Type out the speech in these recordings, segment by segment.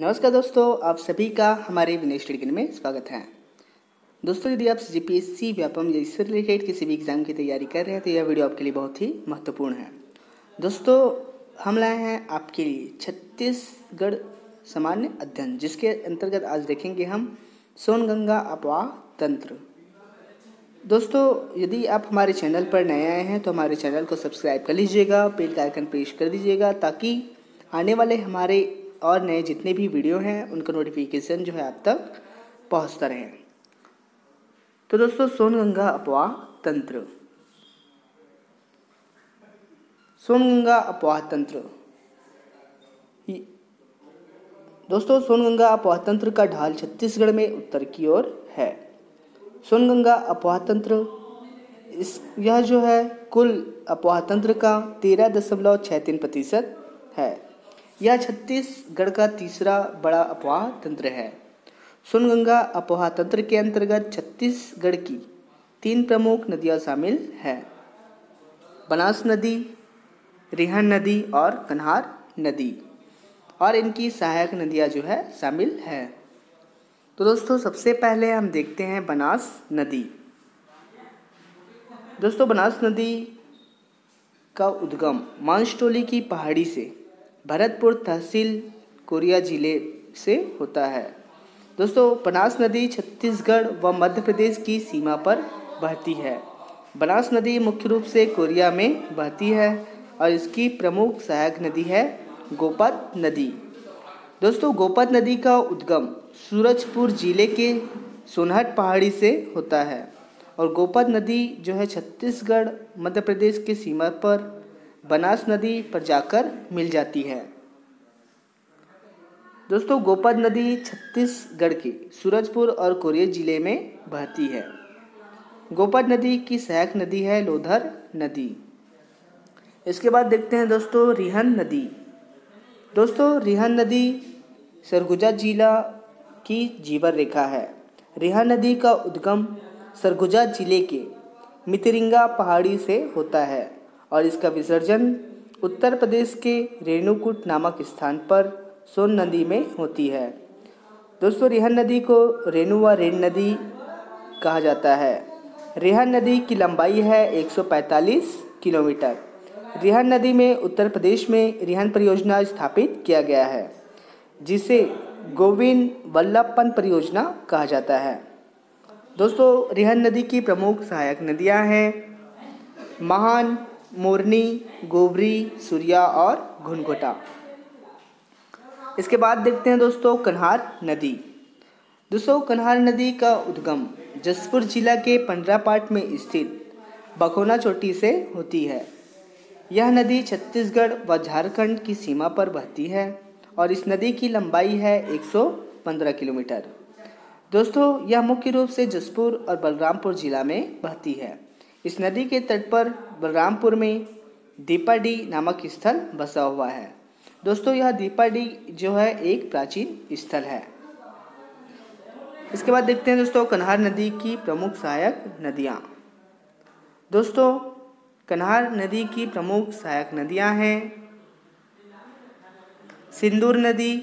नमस्कार दोस्तों, आप सभी का हमारे विनय स्टडी कैन में स्वागत है। दोस्तों, यदि आप GPSC व्यापम जैसे रिलेटेड किसी भी एग्ज़ाम की तैयारी कर रहे हैं तो यह वीडियो आपके लिए बहुत ही महत्वपूर्ण है। दोस्तों, हम लाए हैं आपके लिए छत्तीसगढ़ सामान्य अध्ययन, जिसके अंतर्गत आज देखेंगे हम सोनगंगा अपवाह तंत्र। दोस्तों, यदि आप हमारे चैनल पर नए आए हैं तो हमारे चैनल को सब्सक्राइब कर लीजिएगा, बेल का आइकन प्रेस कर दीजिएगा ताकि आने वाले हमारे और नए जितने भी वीडियो हैं उनका नोटिफिकेशन जो है आप तक पहुंचता रहे। तो दोस्तों, सोनगंगा अपवाह तंत्र। सोनगंगा अपवाह तंत्र, दोस्तों सोनगंगा अपवाह तंत्र का ढाल छत्तीसगढ़ में उत्तर की ओर है। सोनगंगा अपवाह तंत्र यह जो है कुल अपवाह तंत्र का 13.63% है। यह छत्तीसगढ़ का तीसरा बड़ा अपवाह तंत्र है। सोनगंगा अपवाह तंत्र के अंतर्गत छत्तीसगढ़ की 3 प्रमुख नदियां शामिल हैं, बनास नदी, रिहन नदी और कन्हार नदी, और इनकी सहायक नदियां जो है शामिल है। तो दोस्तों, सबसे पहले हम देखते हैं बनास नदी। दोस्तों, बनास नदी का उद्गम मांसटोली की पहाड़ी से भरतपुर तहसील कोरिया जिले से होता है। दोस्तों, बनास नदी छत्तीसगढ़ व मध्य प्रदेश की सीमा पर बहती है। बनास नदी मुख्य रूप से कोरिया में बहती है और इसकी प्रमुख सहायक नदी है गोपद नदी। दोस्तों, गोपद नदी का उद्गम सूरजपुर जिले के सोनहट पहाड़ी से होता है और गोपद नदी जो है छत्तीसगढ़ मध्य प्रदेश की सीमा पर बनास नदी पर जाकर मिल जाती है। दोस्तों, गोपद नदी छत्तीसगढ़ के सूरजपुर और कोरिया जिले में बहती है। गोपद नदी की सहायक नदी है लोधर नदी। इसके बाद देखते हैं दोस्तों रिहन नदी। दोस्तों, रिहन नदी सरगुजा जिला की जीवन रेखा है। रिहन नदी का उद्गम सरगुजा जिले के मितिरिंगा पहाड़ी से होता है और इसका विसर्जन उत्तर प्रदेश के रेणुकूट नामक स्थान पर सोन नदी में होती है। दोस्तों, रिहन नदी को रेणुआ रेन नदी कहा जाता है। रिहन नदी की लंबाई है 145 किलोमीटर। रिहन नदी में उत्तर प्रदेश में रिहन परियोजना स्थापित किया गया है, जिसे गोविंद वल्लभ पंत परियोजना कहा जाता है। दोस्तों, रिहन नदी की प्रमुख सहायक नदियां हैं महान, मोरनी, गोबरी, सूर्या और घुनघोटा। इसके बाद देखते हैं दोस्तों कन्हार नदी। दोस्तों, कन्हार नदी का उद्गम जसपुर जिला के पंद्रापाट में स्थित बकोना चोटी से होती है। यह नदी छत्तीसगढ़ व झारखंड की सीमा पर बहती है और इस नदी की लंबाई है 115 किलोमीटर। दोस्तों, यह मुख्य रूप से जसपुर और बलरामपुर जिला में बहती है। इस नदी के तट पर बलरामपुर में दीपाड़ी नामक स्थल बसा हुआ है। दोस्तों, यह दीपाड़ी जो है एक प्राचीन स्थल है। इसके बाद देखते हैं दोस्तों कन्हार नदी की प्रमुख सहायक नदियाँ। दोस्तों, कन्हार नदी की प्रमुख सहायक नदियाँ हैं सिंदूर नदी,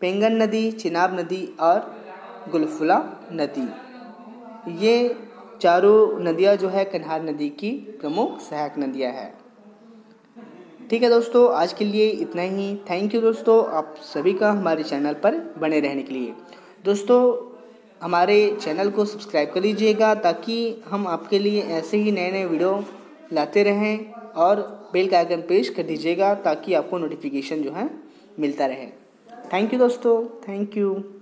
पेंगन नदी, चिनाब नदी और गुलफुला नदी। ये चारों नदियाँ जो है कन्हार नदी की प्रमुख सहायक नदियाँ हैं। ठीक है दोस्तों, आज के लिए इतना ही। थैंक यू दोस्तों, आप सभी का हमारे चैनल पर बने रहने के लिए। दोस्तों, हमारे चैनल को सब्सक्राइब कर लीजिएगा ताकि हम आपके लिए ऐसे ही नए नए वीडियो लाते रहें, और बेल का आइकन प्रेस कर दीजिएगा ताकि आपको नोटिफिकेशन जो है मिलता रहे। थैंक यू दोस्तों, थैंक यू।